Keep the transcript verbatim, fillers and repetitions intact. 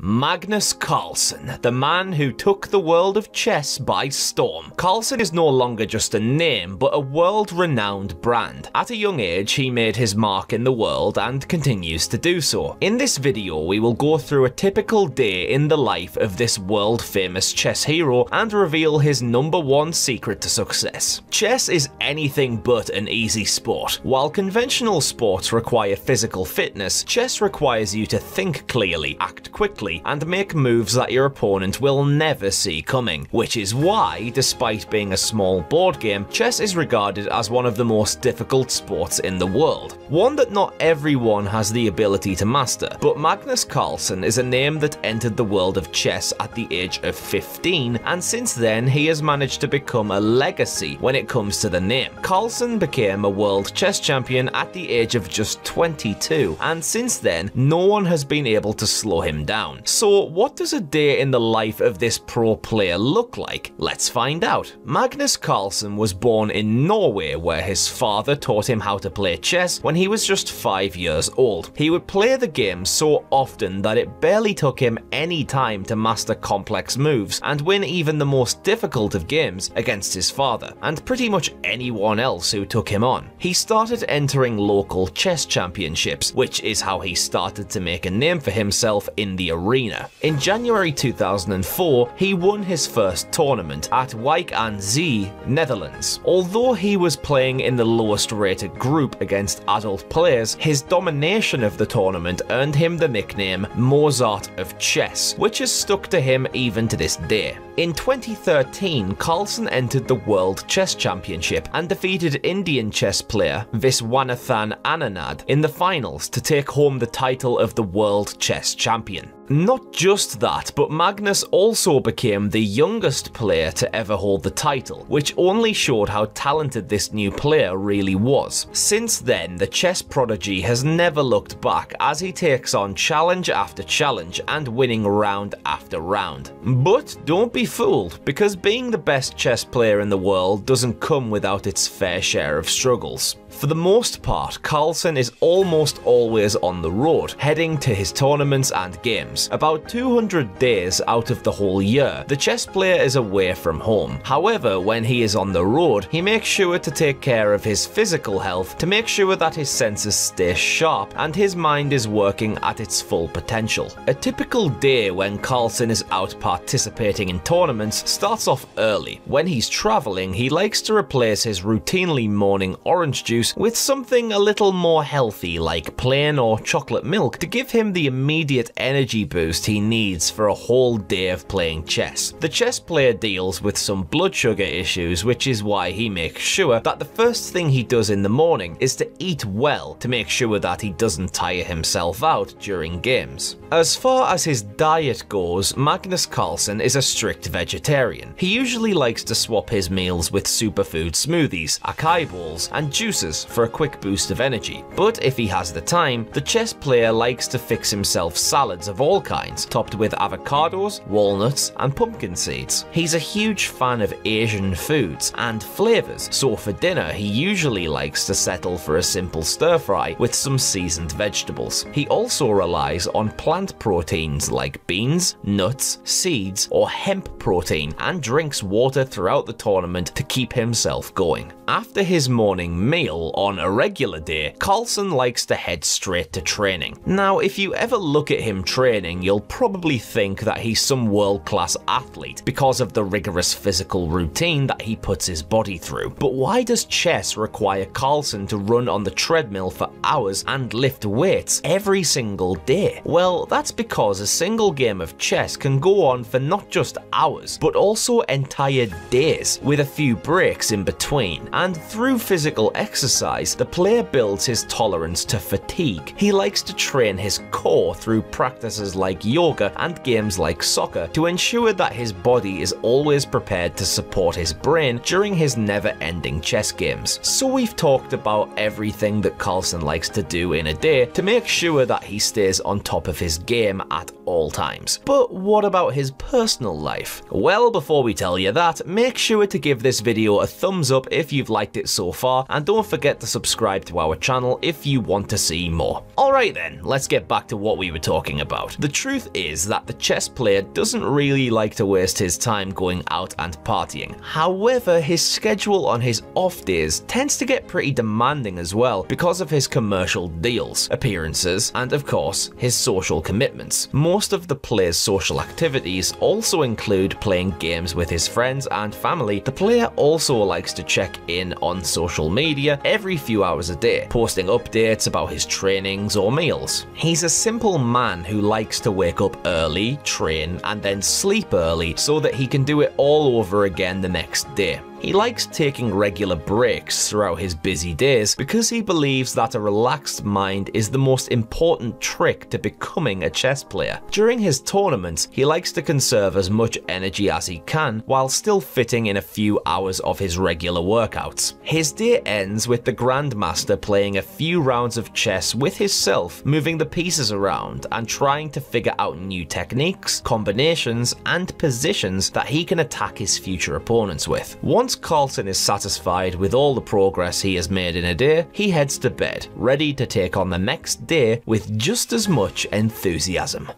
Magnus Carlsen, the man who took the world of chess by storm. Carlsen is no longer just a name, but a world-renowned brand. At a young age, he made his mark in the world and continues to do so. In this video, we will go through a typical day in the life of this world-famous chess hero and reveal his number one secret to success. Chess is anything but an easy sport. While conventional sports require physical fitness, chess requires you to think clearly, act quickly, and make moves that your opponent will never see coming, which is why, despite being a small board game, chess is regarded as one of the most difficult sports in the world, one that not everyone has the ability to master. But Magnus Carlsen is a name that entered the world of chess at the age of fifteen, and since then he has managed to become a legacy when it comes to the name. Carlsen became a world chess champion at the age of just twenty-two, and since then no one has been able to slow him down. So what does a day in the life of this pro player look like? Let's find out. Magnus Carlsen was born in Norway, where his father taught him how to play chess when he was just five years old. He would play the game so often that it barely took him any time to master complex moves and win even the most difficult of games against his father, and pretty much anyone else who took him on. He started entering local chess championships, which is how he started to make a name for himself in the arena. In January two thousand four, he won his first tournament at Wijk aan Zee, Netherlands. Although he was playing in the lowest rated group against adult players, his domination of the tournament earned him the nickname Mozart of Chess, which has stuck to him even to this day. In twenty thirteen, Carlsen entered the World Chess Championship and defeated Indian chess player Viswanathan Ananad in the finals to take home the title of the World Chess Champion. Not just that, but Magnus also became the youngest player to ever hold the title, which only showed how talented this new player really was. Since then, the chess prodigy has never looked back as he takes on challenge after challenge and winning round after round. But don't be fooled, because being the best chess player in the world doesn't come without its fair share of struggles. For the most part, Carlsen is almost always on the road, heading to his tournaments and games. About two hundred days out of the whole year, the chess player is away from home. However, when he is on the road, he makes sure to take care of his physical health to make sure that his senses stay sharp and his mind is working at its full potential. A typical day when Carlsen is out participating in tournaments starts off early. When he's traveling, he likes to replace his routinely morning orange juice with something a little more healthy like plain or chocolate milk to give him the immediate energy boost he needs for a whole day of playing chess. The chess player deals with some blood sugar issues, which is why he makes sure that the first thing he does in the morning is to eat well to make sure that he doesn't tire himself out during games. As far as his diet goes, Magnus Carlsen is a strict vegetarian. He usually likes to swap his meals with superfood smoothies, acai bowls, and juices for a quick boost of energy. But if he has the time, the chess player likes to fix himself salads of all all kinds, topped with avocados, walnuts, and pumpkin seeds. He's a huge fan of Asian foods and flavors, so for dinner he usually likes to settle for a simple stir-fry with some seasoned vegetables. He also relies on plant proteins like beans, nuts, seeds, or hemp protein, and drinks water throughout the tournament to keep himself going. After his morning meal on a regular day, Carlsen likes to head straight to training. Now, if you ever look at him train, you'll probably think that he's some world-class athlete because of the rigorous physical routine that he puts his body through. But why does chess require Carlsen to run on the treadmill for hours and lift weights every single day? Well, that's because a single game of chess can go on for not just hours, but also entire days, with a few breaks in between. And through physical exercise, the player builds his tolerance to fatigue. He likes to train his core through practices like yoga and games like soccer to ensure that his body is always prepared to support his brain during his never-ending chess games. So we've talked about everything that Carlsen likes to do in a day to make sure that he stays on top of his his game at all times. But what about his personal life? Well, before we tell you that, make sure to give this video a thumbs up if you've liked it so far, and don't forget to subscribe to our channel if you want to see more. Alright then, let's get back to what we were talking about. The truth is that the chess player doesn't really like to waste his time going out and partying. However, his schedule on his off days tends to get pretty demanding as well because of his commercial deals, appearances, and of course, his social commitments. Most of the player's social activities also include playing games with his friends and family. The player also likes to check in on social media every few hours a day, posting updates about his trainings or meals. He's a simple man who likes to wake up early, train, and then sleep early so that he can do it all over again the next day. He likes taking regular breaks throughout his busy days because he believes that a relaxed mind is the most important trick to becoming a chess player. During his tournaments, he likes to conserve as much energy as he can while still fitting in a few hours of his regular workouts. His day ends with the Grandmaster playing a few rounds of chess with himself, moving the pieces around and trying to figure out new techniques, combinations, and positions that he can attack his future opponents with. Once Once Carlsen is satisfied with all the progress he has made in a day, he heads to bed, ready to take on the next day with just as much enthusiasm.